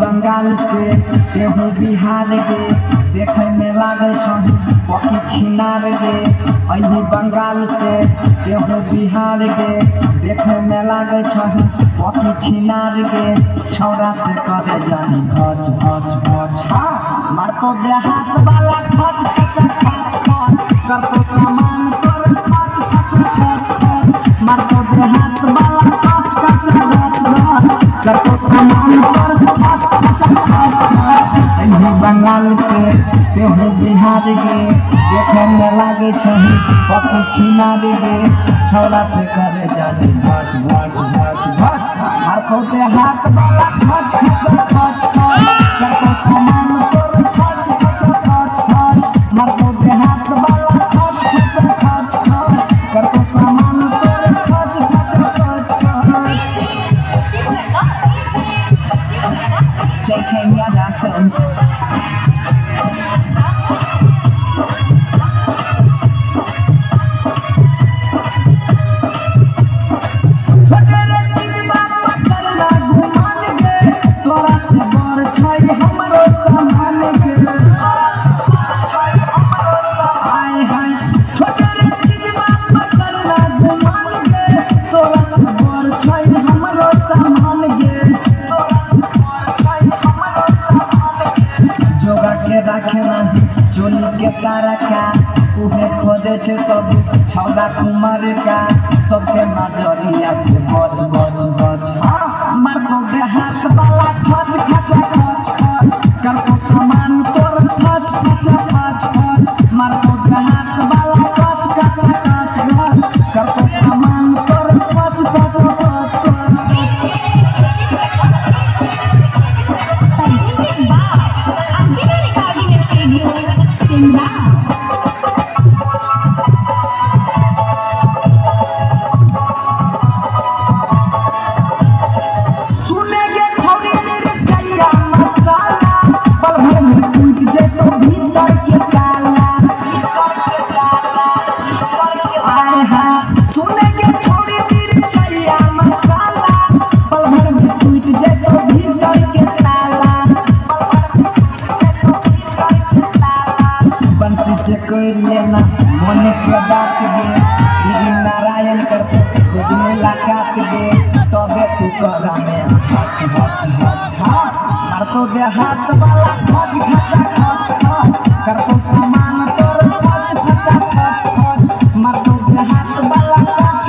बंगाल से केहू बिहार के देखे में लागे छही छिनार गे। अही बंगाल से केहू बिहार के देखे में लागे छही छिनार गे। छौरा से करे जानी भज भज भज हा मारतो देहात वाला खस खस खस करतो सामान पर खस खस खस मारतो देहात वाला खस खस खस करतो सामान पर खस खस खस। अही बंगाल से केहू बिहार के देखे में लागे छही पति छिनार गे। छौरा से करे जानी भज भज भज भज मारतो देहात वाला खस खस खस करतो सामान सब छौरा कुमार का सबके नजरिया से बच बच बच मारतो देहात वाला खस खस खस करतो सामान तोर खस खस खस मारतो देहात वाला खस खस खस करतो सामान तोर खस खस देहात वाला खस खस खस करतो सामान तोर खस खस खस मारतो देहात वाला खस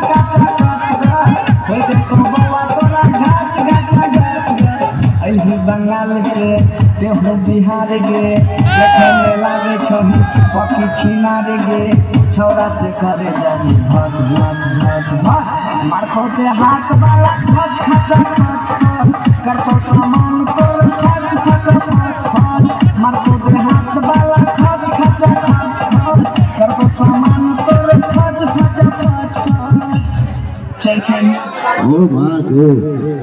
खस खस होय देखो बौआ तोरा घास घास घास। अही बंगाल से तेहू बिहार गे देखे में लागे छही पखी छिनार गे। छौरा से करे जानी भज भज भज भज मारतो देहात वाला खस खस खस करतो सामान तोर मारतो देहात वाला खस खस खस करतो सामान तोर खस खस खस। ओ माँ गो।